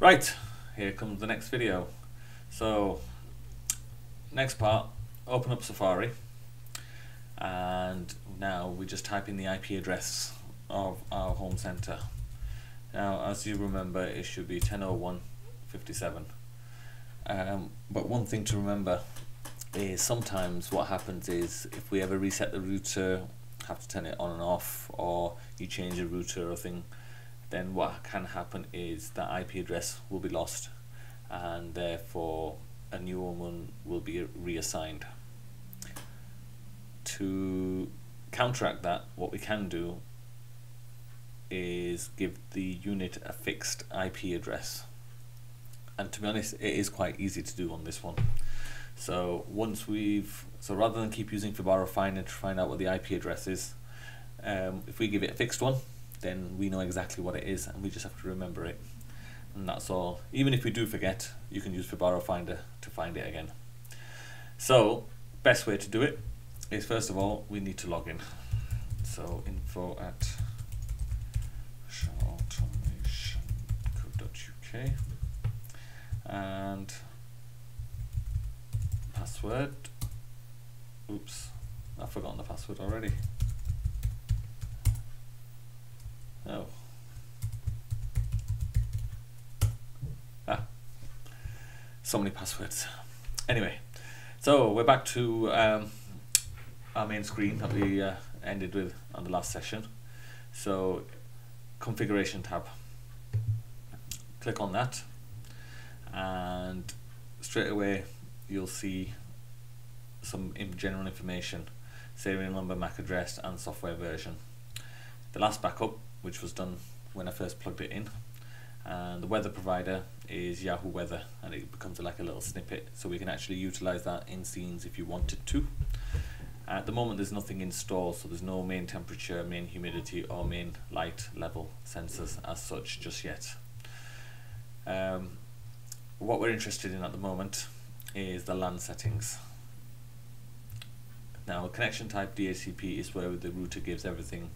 Right, here comes the next video. So, next part, open up Safari, and now we just type in the IP address of our home center. Now, as you remember, it should be 10.01.57. But one thing to remember is sometimes what happens is if we ever reset the router, have to turn it on and off, or you change the router or thing, then what can happen is that IP address will be lost, and therefore a new one will be reassigned. To counteract that, what we can do is give the unit a fixed IP address. And to be honest, it is quite easy to do on this one. So rather than keep using Fibaro Finder to find out what the IP address is, if we give it a fixed one, then we know exactly what it is, and we just have to remember it, and that's all. Even if we do forget, you can use Fibaro Finder to find it again. So best way to do it is, first of all, we need to log in. So info@yorkshireautomation.co.uk and password. Oops, I've forgotten the password already. Oh. Ah. So many passwords. Anyway, so we're back to our main screen that we ended with on the last session. So, configuration tab. Click on that, and straight away you'll see some general information, serial number, MAC address, and software version. The last backup, which was done when I first plugged it in, and the weather provider is Yahoo Weather, and it becomes like a little snippet, so we can actually utilize that in scenes if you wanted to. At the moment there's nothing installed, so there's no main temperature, main humidity, or main light level sensors as such just yet. What we're interested in at the moment is the LAN settings. Now, connection type DHCP is where the router gives everything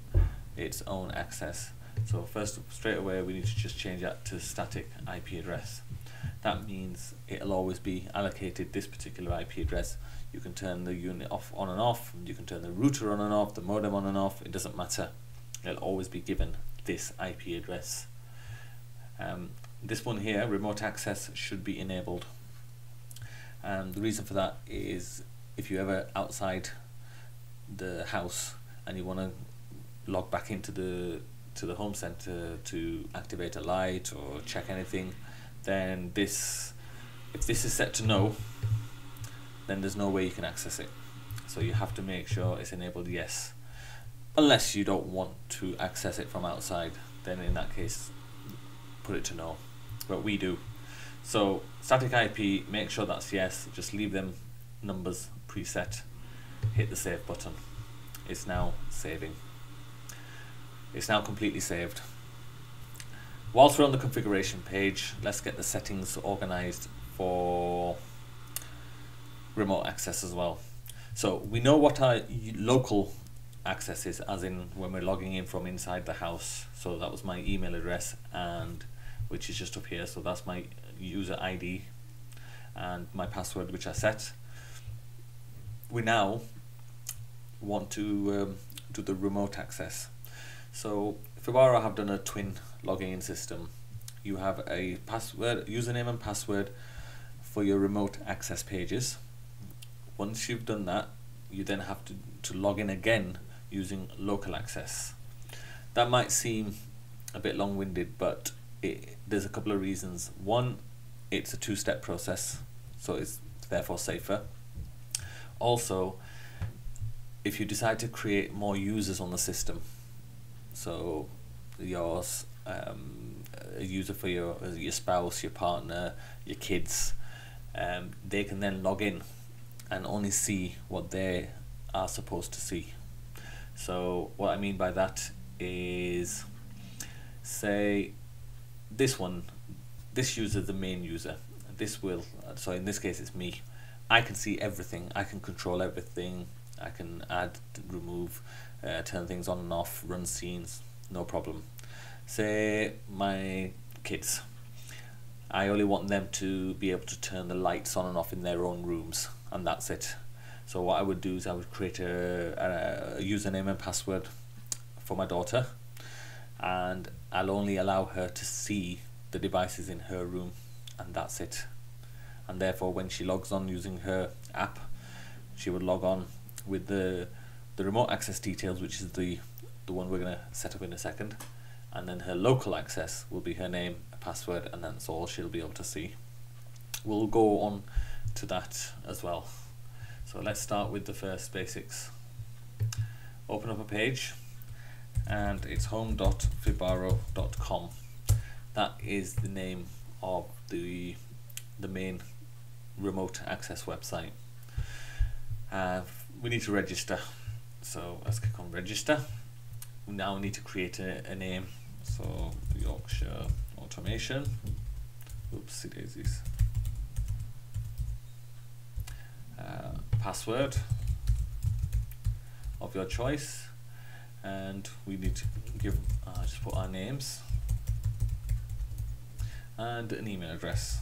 its own access. So first, straight away, we need to just change that to static IP address. That means it'll always be allocated this particular IP address. You can turn the unit off, on and off, you can turn the router on and off, the modem on and off, it doesn't matter. It'll always be given this IP address. This one here, remote access, should be enabled. The reason for that is if you're ever outside the house and you want to log back into the home center to activate a light or check anything, then if this is set to no, then there's no way you can access it. So you have to make sure it's enabled yes, unless you don't want to access it from outside, then in that case put it to no, but we do. So static IP, make sure that's yes, just leave them numbers preset, hit the save button. It's now saving. It's now completely saved. Whilst we're on the configuration page, let's get the settings organized for remote access as well. So we know what our local access is, as in when we're logging in from inside the house. So that was my email address, and which is just up here. So that's my user ID and my password, which I set. We now want to do the remote access. So Fibaro have done a twin logging in system. You have a password, username and password for your remote access pages. Once you've done that, you then have to log in again using local access. That might seem a bit long-winded, but there's a couple of reasons. One, it's a two-step process, so it's therefore safer. Also, if you decide to create more users on the system, so yours, a user for your spouse, your partner, your kids, they can then log in and only see what they are supposed to see. So what I mean by that is, say this user, the main user, so in this case it's me, I can see everything, I can control everything, I can add, remove, turn things on and off, run scenes, no problem. Say my kids, I only want them to be able to turn the lights on and off in their own rooms, and that's it. So what I would do is I would create a username and password for my daughter, and I'll only allow her to see the devices in her room, and that's it. And therefore when she logs on using her app, she would log on with the remote access details, which is the one we're going to set up in a second, and then her local access will be her name, a password, and that's all she'll be able to see. We'll go on to that as well. So let's start with the first basics. Open up a page, and it's home.fibaro.com. That is the name of the main remote access website. We need to register, so let's click on register. We now need to create a name, so Yorkshire Automation, oopsie daisies. Password of your choice, and we need to give just put our names and an email address.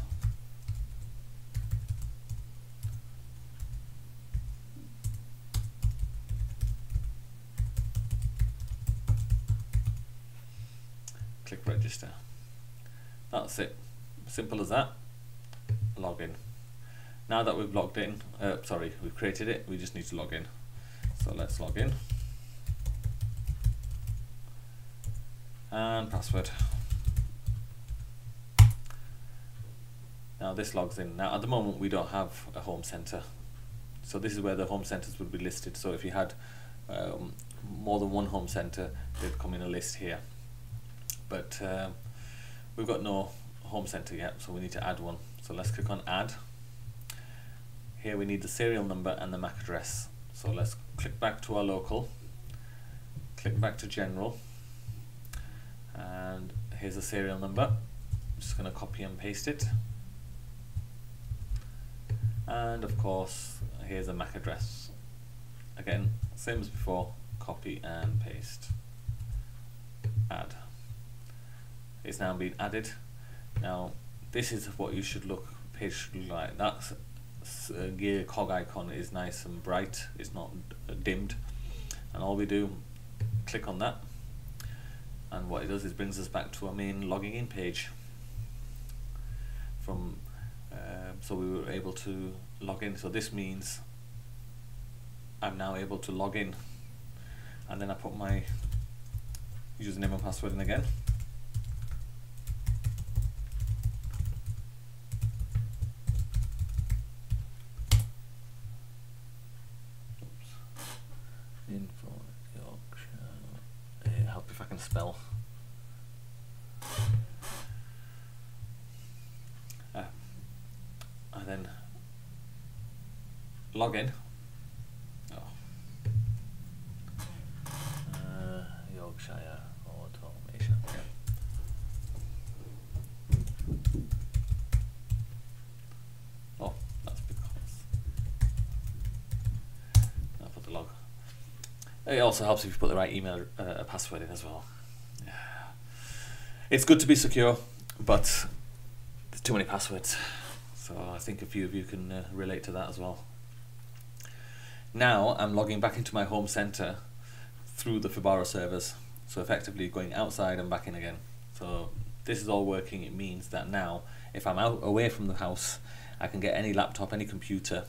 Click register. That's it. Simple as that. Log in. Now that we've logged in, sorry, we've created it, we just need to log in. So let's log in. And password. Now this logs in. Now at the moment we don't have a home center. So this is where the home centers would be listed. So if you had more than one home center, they'd come in a list here. But we've got no home center yet, so we need to add one. So let's click on add. Here we need the serial number and the MAC address. So let's click back to our local, click back to general, and here's the serial number. I'm just going to copy and paste it. And of course, here's a MAC address. Again, same as before, copy and paste. Add. It's now been added. Now this is what you should look, page should look like. That's gear cog icon is nice and bright, it's not dimmed, and all we do, click on that, and what it does is brings us back to our main logging in page. From so we were able to log in, so this means I'm now able to log in, and then I put my username and password in again. And then log in. Yorkshire Automation. Okay. Oh, that's because I put the log. It also helps if you put the right email password in as well. It's good to be secure, but there's too many passwords. So I think a few of you can relate to that as well. Now I'm logging back into my home center through the Fibaro servers. So effectively going outside and back in again. So this is all working. It means that now if I'm out away from the house, I can get any laptop, any computer,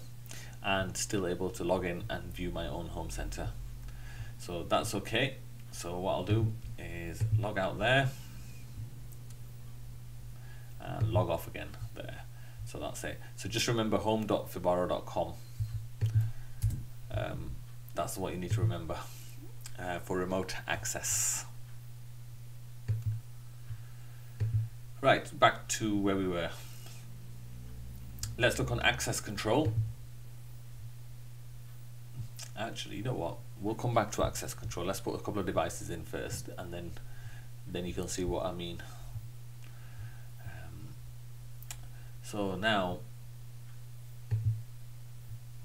and still able to log in and view my own home center. So that's okay. So what I'll do is log out there. And log off again there. So that's it. So just remember home.fibaro.com. That's what you need to remember for remote access. Right, back to where we were. Let's look on access control. Actually, you know what? We'll come back to access control. Let's put a couple of devices in first, and then you can see what I mean. So now,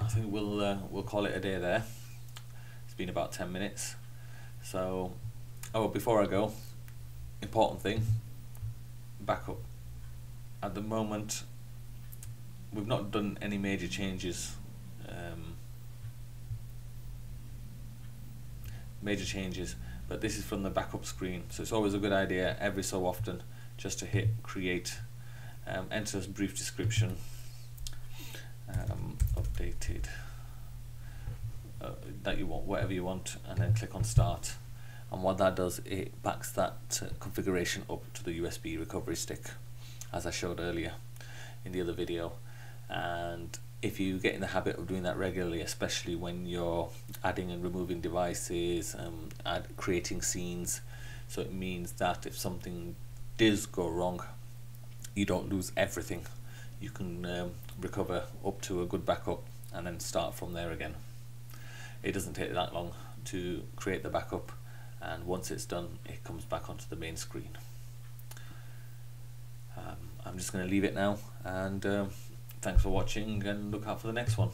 I think we'll call it a day there. It's been about 10 minutes. So, oh, before I go, important thing, backup. at the moment we've not done any major changes. But this is from the backup screen, so it's always a good idea every so often just to hit create, enter this brief description, updated, that you want, whatever you want, and then click on start. And what that does, it backs that configuration up to the USB recovery stick, as I showed earlier in the other video. And if you get in the habit of doing that regularly, especially when you're adding and removing devices, creating scenes, so it means that if something does go wrong, you don't lose everything. You can recover up to a good backup and then start from there again. It doesn't take that long to create the backup, and once it's done, it comes back onto the main screen. I'm just going to leave it now, and thanks for watching, and look out for the next one.